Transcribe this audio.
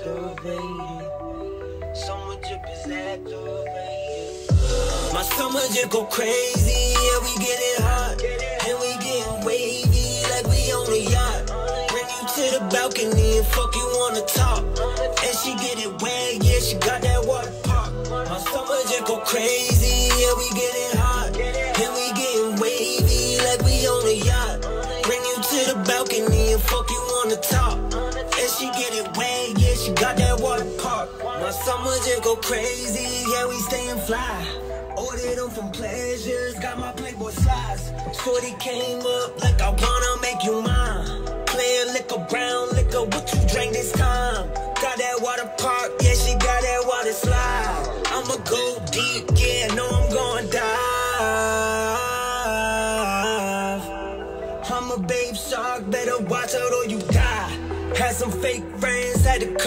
activated. Summer drip is activated. My summer drip go crazy, yeah, we get it hot. And we getting wavy like we on a yacht. Bring you to the balcony and fuck you on the top. And she get it wet, yeah, she got that water pop. My summer drip go crazy, yeah, we get it hot. And we getting wavy like we on a yacht. Bring you to the balcony and fuck you on the top. She get it wet, yeah, she got that water park. My summer just go crazy, yeah, we stayin' fly. Ordered them from Pleasures, got my Playboy slides. Shorty came up like I wanna make you mine. Playin' liquor, brown liquor, what you drink this time? Got that water park, yeah, she got that water slide. I'ma go deep, yeah, know I'm gonna dive. I'm a babe shark, better watch out or you die. Had some fake friends, had to come.